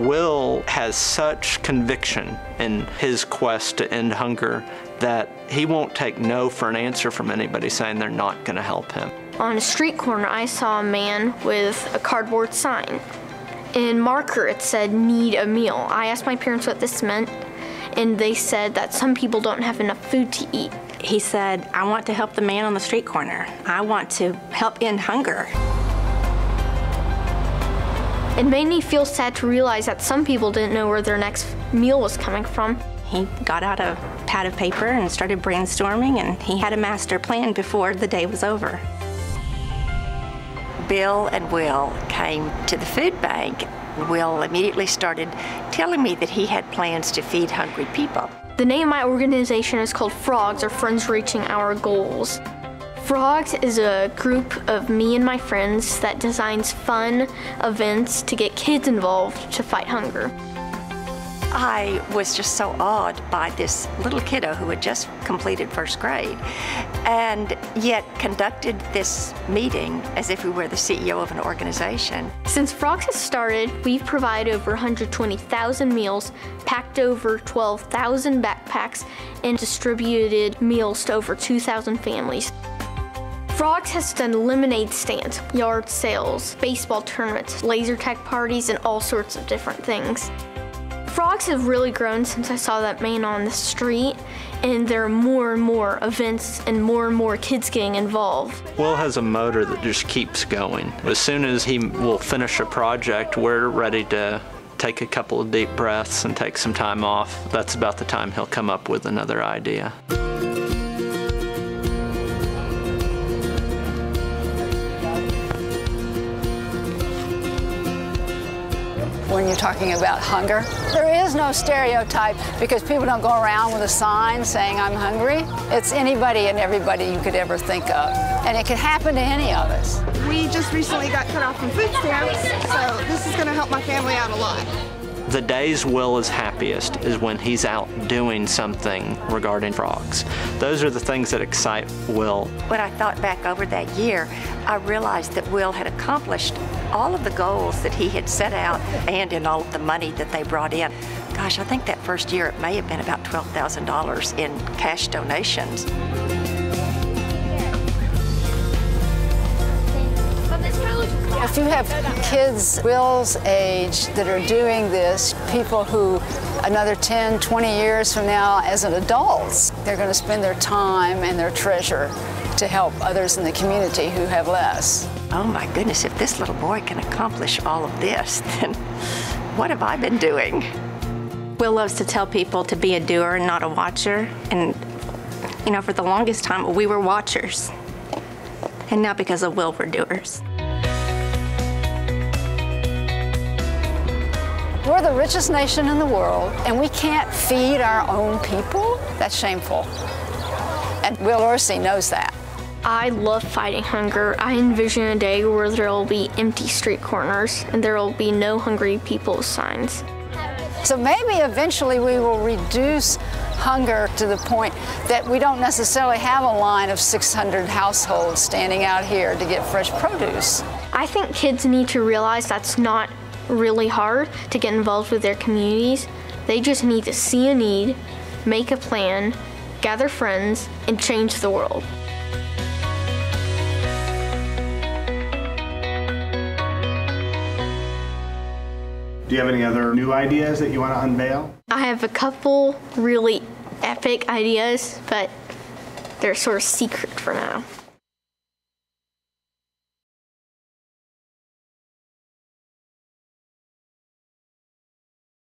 Will has such conviction in his quest to end hunger that he won't take no for an answer from anybody saying they're not going to help him. On a street corner, I saw a man with a cardboard sign. In marker, it said, "Need a meal." I asked my parents what this meant, and they said that some people don't have enough food to eat. He said, "I want to help the man on the street corner. I want to help end hunger." It made me feel sad to realize that some people didn't know where their next meal was coming from. He got out a pad of paper and started brainstorming, and he had a master plan before the day was over. Bill and Will came to the food bank. Will immediately started telling me that he had plans to feed hungry people. The name of my organization is called Frogs, or Friends Reaching Our Goals. Frogs is a group of me and my friends that designs fun events to get kids involved to fight hunger. I was just so awed by this little kiddo who had just completed first grade and yet conducted this meeting as if we were the CEO of an organization. Since Frogs has started, we've provided over 120,000 meals, packed over 12,000 backpacks, and distributed meals to over 2,000 families. Frogs has done lemonade stands, yard sales, baseball tournaments, laser tag parties, and all sorts of different things. Frogs have really grown since I saw that man on the street, and there are more and more events and more kids getting involved. Will has a motor that just keeps going. As soon as he will finish a project, we're ready to take a couple of deep breaths and take some time off. That's about the time he'll come up with another idea. When you're talking about hunger, there is no stereotype because people don't go around with a sign saying, "I'm hungry." It's anybody and everybody you could ever think of, and it can happen to any of us. We just recently got cut off from food stamps, so this is going to help my family out a lot. The days Will is happiest is when he's out doing something regarding frogs. Those are the things that excite Will. When I thought back over that year, I realized that Will had accomplished all of the goals that he had set out and in all of the money that they brought in. Gosh, I think that first year it may have been about $12,000 in cash donations. If you have kids Will's age that are doing this, people who another 10, 20 years from now as an adults, they're going to spend their time and their treasure to help others in the community who have less. Oh my goodness, if this little boy can accomplish all of this, then what have I been doing? Will loves to tell people to be a doer and not a watcher. And, you know, for the longest time, we were watchers. And now because of Will, we're doers. We're the richest nation in the world, and we can't feed our own people? That's shameful. And Will Lourcey knows that. I love fighting hunger. I envision a day where there'll be empty street corners and there'll be no hungry people signs. So maybe eventually we will reduce hunger to the point that we don't necessarily have a line of 600 households standing out here to get fresh produce. I think kids need to realize that's not really hard to get involved with their communities. They just need to see a need, make a plan, gather friends, and change the world. Do you have any other new ideas that you want to unveil? I have a couple really epic ideas, but they're sort of secret for now.